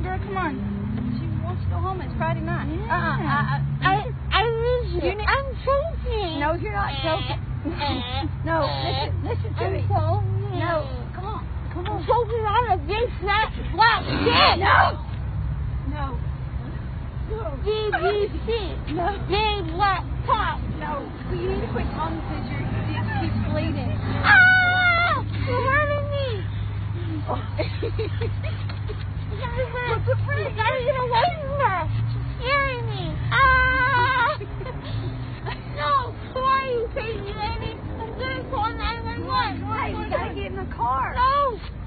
on, girl, come on. She wants to go home. It's Friday night. Yeah. I miss you. I'm joking. No, you're not joking. No, listen to me. So no, come on. Come on. I'm joking on a big flat black kid. No. No. BBC. No. Big black top. No. You need to quit calling because you're bleeding. Ah! You're hurting me. You gotta get away from her. She's scaring me. Ah! No. Why are you crazy, lady? I'm gonna call 911. Why? You gotta get in the car. No.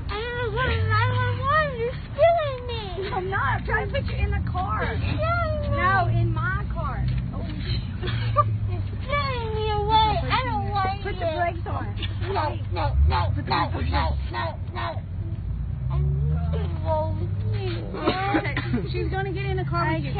I'm gonna go to 911. You're scaring me. I'm not. I'm trying to put you in the car. No, in my car. Oh. You're scaring me away. I don't want you. Put the brakes on. No. I need to roll with you. She's going to get in the car with you. I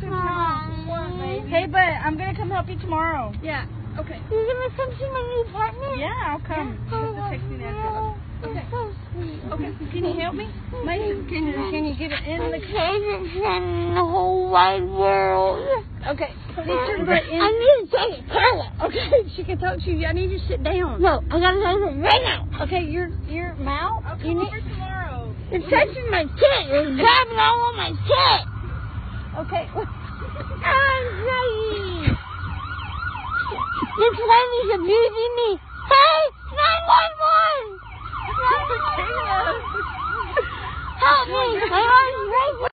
can't. Hey, but I'm going to come help you tomorrow. Yeah. Okay. You're going to come to my new apartment? Yeah, I'll come. Just text me now. Okay. So sweet. Okay. Can you help me? Mason, can you get it in the car? In the whole wide world. Okay. I need to take a toilet. Okay. She can talk to you. I need you to sit down. No, I gotta go right now. Okay. Your mouth. I'll come over tomorrow. You're touching my tit. You're grabbing all on my tit. Okay. I'm crazy. This lady's abusing me. Hey, 911! Help me! My arm's breaking!